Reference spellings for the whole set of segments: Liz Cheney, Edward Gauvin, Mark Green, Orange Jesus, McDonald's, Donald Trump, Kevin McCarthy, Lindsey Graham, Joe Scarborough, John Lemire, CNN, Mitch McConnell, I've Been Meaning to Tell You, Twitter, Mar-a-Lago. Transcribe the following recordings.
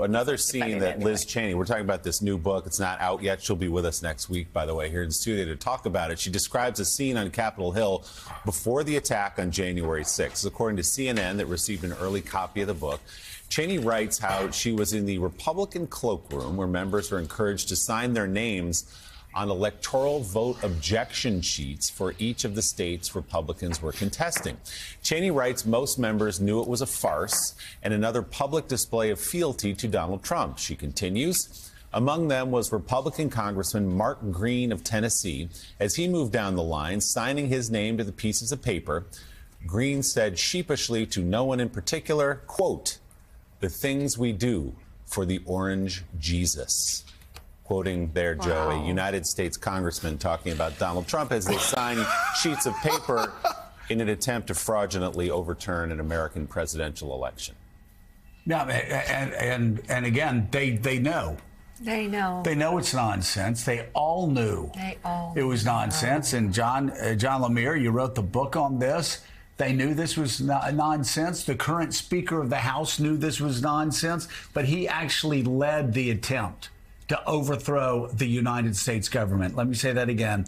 Another scene that anyway. Liz Cheney, we're talking about this new book. It's not out yet. She'll be with us next week, by the way, here in the studio to talk about it. She describes a scene on Capitol Hill before the attack on January 6th. According to CNN, that received an early copy of the book, Cheney writes how she was in the Republican cloakroom where members were encouraged to sign their names on electoral vote objection sheets for each of the states Republicans were contesting. Cheney writes most members knew it was a farce and another public display of fealty to Donald Trump. She continues, among them was Republican Congressman Mark Green of Tennessee. As he moved down the line, signing his name to the pieces of paper, Green said sheepishly to no one in particular, quote, "the things we do for the orange Jesus." Quoting there, wow. Joe, a United States congressman talking about Donald Trump as they sign sheets of paper in an attempt to fraudulently overturn an American presidential election. Yeah, and again, they know. They know. They know it's nonsense. They all knew. They all. It was nonsense. Know. And John Lemire, you wrote the book on this. They knew this was nonsense. The current Speaker of the House knew this was nonsense, but he actually led the attempt to overthrow the United States government. Let me say that again.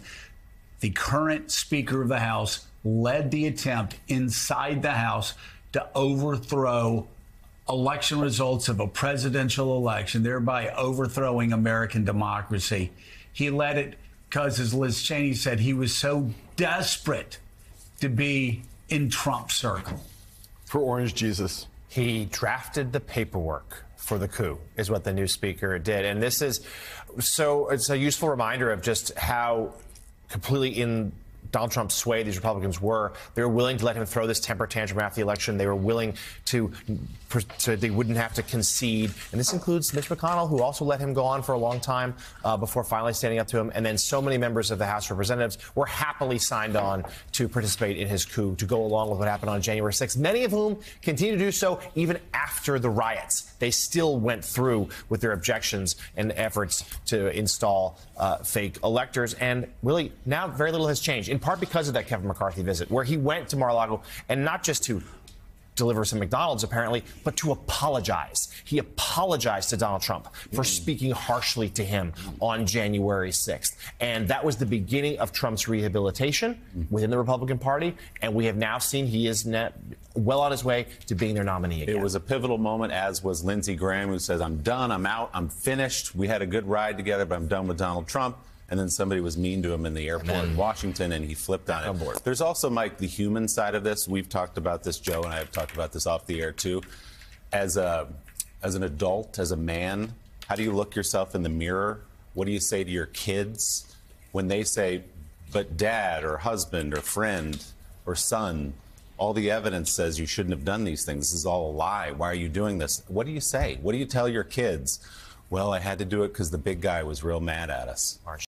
The current Speaker of the House led the attempt inside the House to overthrow election results of a presidential election, thereby overthrowing American democracy. He led it because, as Liz Cheney said, he was so desperate to be in Trump's circle. For Orange Jesus. He drafted the paperwork for the coup, is what the new speaker did. And this is so, it's a useful reminder of just how completely in Donald Trump's sway these Republicans were. They were willing to let him throw this temper tantrum after the election. They were willing to they wouldn't have to concede. And this includes Mitch McConnell, who also let him go on for a long time before finally standing up to him. And then so many members of the House of Representatives were happily signed on to participate in his coup, to go along with what happened on January 6th, many of whom continue to do so even after the riots. They still went through with their objections and efforts to install fake electors. And really, now very little has changed. In part because of that Kevin McCarthy visit, where he went to Mar-a-Lago, and not just to deliver some McDonald's, apparently, but to apologize. He apologized to Donald Trump for speaking harshly to him on January 6th. And that was the beginning of Trump's rehabilitation within the Republican Party. And we have now seen he is well on his way to being their nominee again. It was a pivotal moment, as was Lindsey Graham, who says, I'm done, I'm out, I'm finished. We had a good ride together, but I'm done with Donald Trump. And then somebody was mean to him in the airport in Washington, and he flipped on it. Board. There's also, Mike, the human side of this. We've talked about this, Joe, and I have talked about this off the air, too. As an adult, as a man, how do you look yourself in the mirror? What do you say to your kids when they say, but dad or husband or friend or son, all the evidence says you shouldn't have done these things. This is all a lie. Why are you doing this? What do you say? What do you tell your kids? Well, I had to do it because the big guy was real mad at us. March